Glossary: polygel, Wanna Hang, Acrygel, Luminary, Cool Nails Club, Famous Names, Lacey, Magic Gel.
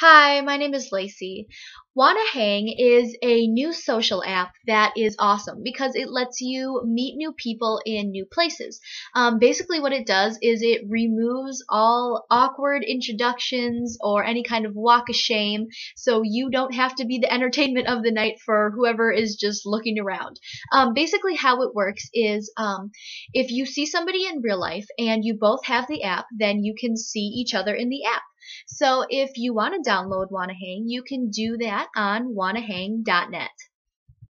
Hi, my name is Lacey. Wanna Hang is a new social app that is awesome because it lets you meet new people in new places. Basically what it does is it removes all awkward introductions or any kind of walk of shame, so you don't have to be the entertainment of the night for whoever is just looking around. Basically how it works is if you see somebody in real life and you both have the app, then you can see each other in the app. So if you want to download Wanna Hang, you can do that on wannahang.net.